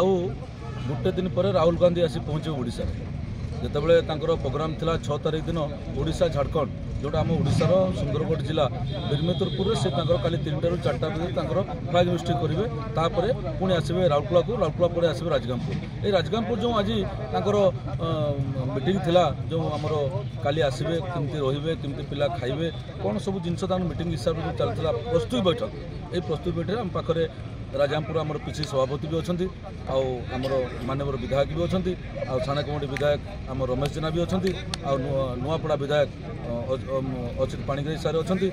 आउ गोटे दिन पर राहुल गांधी आसी पहुँचे ओडिशा जितेबाला प्रोग्राम था 6 तारिख दिन ओडिशा झारखंड जोटा आम ओडिशार सुंदरगढ़ जिला बिरमेतरपुर से कल 3टा रू 4टा बजे फ्लाग होस्टिंग करेंगे तापर पुणी आसबे राउरकेला को राउरकेला पर आसबे राजगांगपुर राजगांगपुर जो आज मीटिंग थी जो आमर काली आसबे केमती रही केमती पिला खाइबे कौन सब जिनस मीटिंग हिसाब से चलता प्रस्तुति बैठक ये प्रस्तुति बैठक आम पाखे राजगांगपुर आमर पीसी सभापति भी अच्छी आमर मानवर विधायक भी अच्छी थाना कमिटी विधायक आम रमेश जेना भी अच्छी नुआपड़ा विधायक अचित पाणिग्रही सारे अच्छी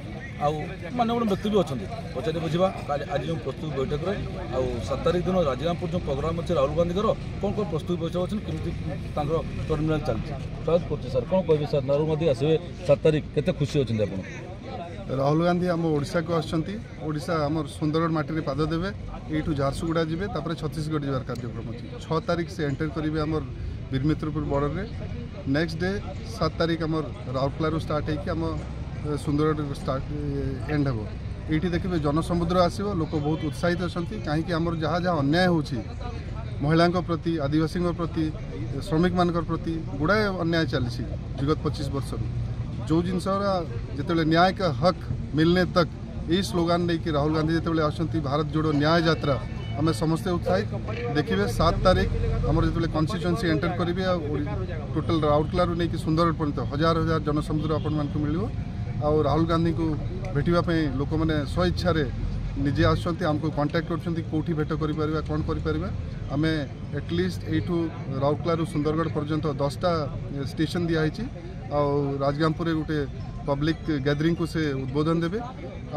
मानवर व्यक्ति भी अच्छी पचारे बुझा आज जो प्रस्तुत बैठक में 7 तारिख दिन राजगांगपुर जो प्रोग्राम अच्छे राहुल गांधी कौन कौन प्रस्तुत बैठक अच्छी कमी टर्मिनाल चलती स्वागत करते सर कौन कह सर नरेंद्र आसवे 7 तारिख के खुशी अच्छे आप राहुल गांधी आम ओडिशा को आसा आम सुंदरगढ़ माटी पाद देवे यू झारसुगुड़ा जी तापर छत्तीशगढ़ जबार कार्यक्रम अच्छी 6 तारिख से एंटर करेंगे आम बीरमित्रपुर बॉर्डर में नेक्स्ट डे 7 तारिख आम Rourkela start home Sundargarh start and हे ये देखिए जनसमुद्र आसो लोक बहुत उत्साहित अच्छा कहीं आम जहाँ जहाँ अन्याय हो महिला प्रति आदिवासी प्रति श्रमिक मान प्रति गुड़ाए अन्याय चली विगत 25 वर्ष जो जिनस जिते न्याय का हक मिलने तक यही स्लोगान लेकिन राहुल गांधी जिते आसती भारत जोड़ो न्याय यात्रा आम समस्ते उत्साहित देखिए 7 तारिख आम जो कन्स्टिट्युएन्सी एंटर करेंगे टोटाल राउरकेलू नहीं सुंदरगढ़ पर्यटन हजार हजार जनसमुद्र आपण मानक मिलो आ राहुल गांधी को भेटापी लोक मैंने स्वेच्छार निजे आमको कांटेक्ट कर कौटी भेट कर कौन करें आम एटलिस्ट यू राउरकेलू सुंदरगढ़ पर्यंत 10टा स्टेशन दिखाई और राजगांगपुर गोटे पब्लिक गैदरिंग को से उद्बोधन देवे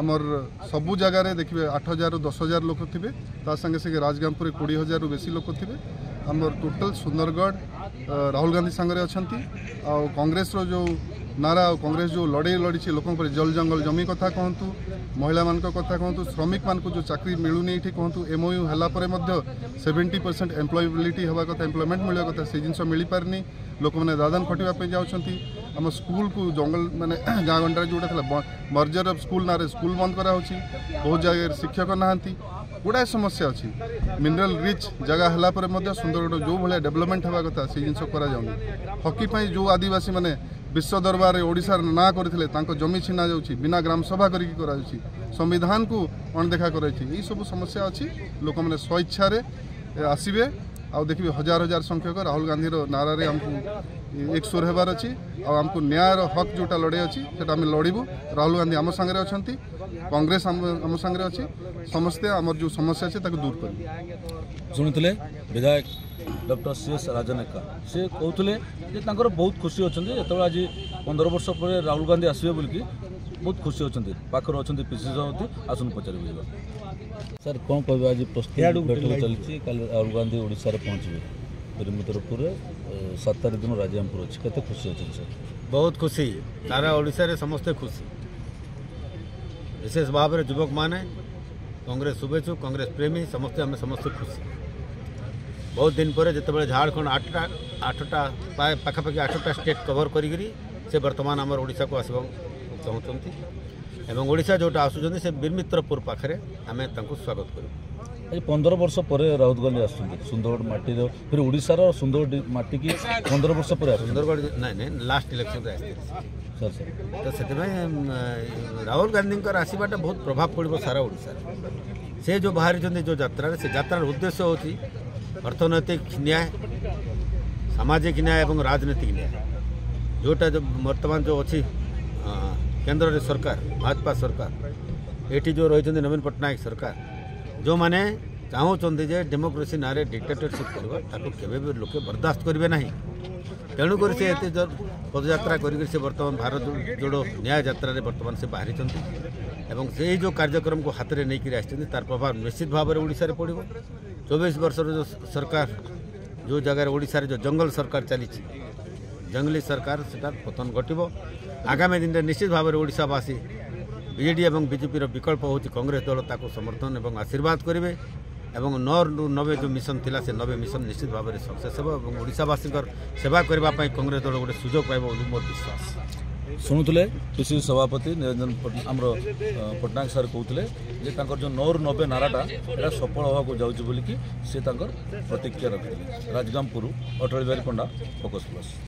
आमर सबु जगार देखिए 8,000 ରୁ 10,000 लोक थे तांगे संगे राजगांगपुर 20,000 ରୁ बेसी लोक थे आमर टोटाल सुंदरगढ़ राहुल गांधी सांगे अच्छा कांग्रेस रो जो नारा कांग्रेस जो लड़े लड़ी लोक जल जंगल जमी कथा कहतु महिला मान कथा कहतु श्रमिक मान जो चाकरी मिलूनी ये कहतु एमओयू है 70% एम्प्लॉयबिलिटी हवा कथा एम्प्लॉयमेंट मिलवा कथा से जिनस मिल पारे लोक मैंने दादान खटापी जाम स्कूल को जंगल मैंने गाँ गंडा जोटा मर्जर ऑफ स्कूल ना स्कूल बंद करा बहुत जगह शिक्षक ना गुड़ाए समस्या अच्छी मिनरल रिच जगह है सुंदरगढ़ जो भाया डेवलपमेंट हवा कथा से जिनस हकीपाई जो आदिवासी मैंने विश्व दरबार ओडिशार ना करथिले तांको जमी छिना जाउछि बिना ग्राम सभा करी करा जाउछि संविधान को अणदेखा कराइछि एई सब समस्या अछि लोक माने स्वेच्छा रे आसीबे आ देखिबे हजार हजार संख्यक राहुल गांधी रो नारा रे हमकु एकसुर हेबार अछि आ हमकु न्याय रो हक जोटा लड़े अछि सेटा हम लड़ीबू राहुल गांधी हम संगे अछंती कांग्रेस हम संगे अछि समस्ते हमर जो समस्या छै ताको दूर करी सुनथिले विधायक डॉक्टर सीएस राजनेका से कहते बहुत खुशी अच्छा जो आज 15 वर्ष पर राहुल गांधी आसवे बोलिकी बहुत खुशी अच्छा पाखर अच्छा पीसी सभापति आसन पचार सर कौन कह आज प्रस्तुति चलती राहुल गांधी ओडिशा पहुँचे बीरमित्रपुर 7 तारिख दिन राजगांगपुर अच्छी कैसे खुशी अच्छा सर बहुत खुशी सारा ओडिशा समस्ते खुशी विशेष भाव युवक मैंने कांग्रेस शुभेच्छु कांग्रेस प्रेमी समस्ते आम समस्ते खुशी बहुत दिन पर जितेबाला झारखंड आठटा पाखापाखि 8टा स्टेट कवर करी से बर्तमान आमर ओडिशा को आसवा चाहते एवं ओडिशा जोटा आसुँच से बीरमित्रपुर पाखे आम स्वागत कर 15 वर्ष पर राहुल गांधी आसुँच सुंदरगढ़ माटी फिर ओडिशार सुंदरगढ़ माटी की 15 वर्ष पर सुंदरगढ़ ना लास्ट इलेक्शन सर सर तो से राहुल गांधी आसवाटा बहुत प्रभाव पड़ो सारा ओडिशार से जो बाहरी जो यात्रा उद्देश्य होती अर्थनैतिक न्याय सामाजिक न्याय एवं राजनीतिक न्याय जोटा जो बर्तमान जो अच्छी केंद्र सरकार भाजपा सरकार ये जो रही नवीन पटनायक सरकार जो मैंने चाहते जे डेमोक्रेसी ना डिक्टेटरशिप करवा लोके बर्दाश्त करेंगे ना तेणुक से पदयात्रा कर बर्तमान भारत जोड़ो न्याय यात्रा बर्तमान से बाहरी एवं से जो कार्यक्रम को हाथ में नहीं तार प्रभाव निश्चित भाव में ओडिशा पड़ 24 वर्ष जो सरकार जो जगह ओडिशा जो जंगल सरकार चली जंगली सरकार से पतन घटो आगामी दिन में निश्चित भाव में ओडिशावासी बीजेडी एवं बीजेपी विकल्प होती कांग्रेस दल ताको समर्थन एवं आशीर्वाद करेंगे एवं 9 ରୁ 90 जो मिशन थिला से 90 मिशन निश्चित भाव में सक्सेस होगा ओडिशावासी सेवा करने कांग्रेस दल गोटे सुजोग पाइब विश्वास। शुणुले पीसीसी सभापति निरंजन पट्टनायक सर कहते जो 990 नाराटा ये सफल होगा जाऊँगी बोलिकी सी प्रतिक्रिया रखते राजगांगपुर अटल बिहारी पंडा फोकस प्लस।